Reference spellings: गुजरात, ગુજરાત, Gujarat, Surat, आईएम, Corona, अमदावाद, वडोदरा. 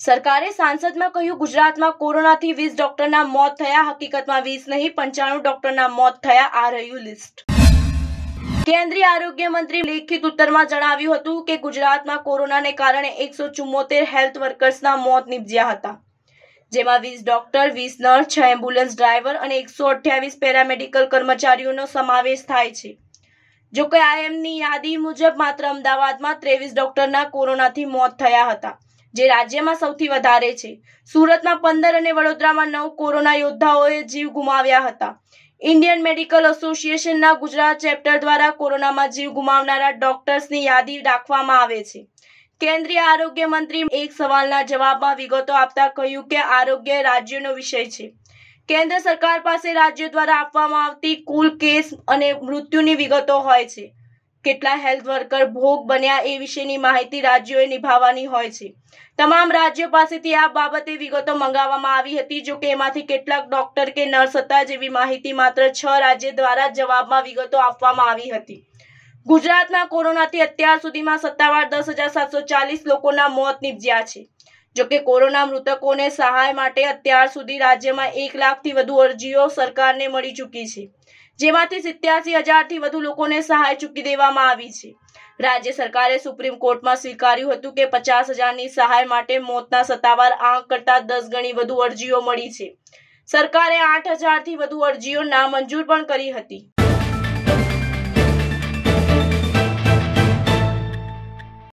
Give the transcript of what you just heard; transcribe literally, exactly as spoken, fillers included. सरकारे सांसदमां कह्युं गुजरातमां कोरोनाथी वीस डॉक्टरना मौत थया। हकीकतमां वीस नहीं पंचाणु डॉक्टरना मौत थया। आ रह्युं लिस्ट। केंद्रीय आरोग्य मंत्री लिखित उत्तरमां जणाव्युं हतुं के गुजरातमां कोरोनाने कारणे एक सौ चुम्मोतेर हेल्थ वर्कर्सना मौत निपज्या हता, जेमां वीस डॉक्टर, वीस नर्स, छह एम्ब्युलन्स ड्राइवर अने एक सौ अठ्ठावीस पेरामेडिकल कर्मचारीओनो समावेश थाय छे। जो के आईएमनी यादी मुजब मात्र अमदावादमां तेवीस डॉक्टरना कोरोनाथी मौत थया हता, जे राज्यमां सौथी वधारे छे। सूरतमां पंदर अने वडोदरामां नौ कोरोना योद्धाओए जीव गुमाव्या हता। इंडियन मेडिकल एसोसिएशनना गुजरात चेप्टर द्वारा कोरोनामां जीव गुमावनारा डॉक्टर्सनी यादी राखवामां आवे छे। केंद्रीय आरोग्य मंत्री एक सवालना जवाबमां विगतो आपता कह्युं के आरोग्य राज्यनो विषय छे। केंद्र सरकार पासे राज्य द्वारा आपवामां आवती कुल केस अने मृत्युनी विगतो होय छे। કેટલા હેલ્થ વર્કર ભોગ બન્યા એ વિશેની માહિતી રાજ્યોએ નિભાવવાની હોય છે। તમામ રાજ્યો પાસેથી આ બાબતે વિગતો મંગાવવામાં આવી હતી, જો કે એમાંથી કેટલાક ડોક્ટર કે નર્સ હતા જેવી માહિતી માત્ર છ રાજ્ય દ્વારા જવાબમાં વિગતો આપવામાં આવી હતી। ગુજરાતમાં કોરોનાથી અત્યાર સુધીમાં સત્તાવાર દસ હજાર સાતસો ચાલીસ લોકોના મોત નિપજ્યા છે। જો કે કોરોના મૃતકોને સહાય માટે અત્યાર સુધી રાજ્યમાં એક લાખથી વધુ અરજીઓ સરકારને મળી ચૂકી છે, જેમાંથી સિત્યાસી હજાર થી વધુ લોકોને સહાય ચૂકી દેવામાં આવી છે। રાજ્ય સરકારે સુપ્રીમ કોર્ટમાં સ્વીકાર્યું હતું કે પચાસ હજારની સહાય માટે મોતના સત્તાવાર આંક કરતા દસ ગણી વધુ અરજીઓ મળી છે। સરકારે આઠ હજાર થી વધુ અરજીઓ નામંજૂર પણ કરી હતી।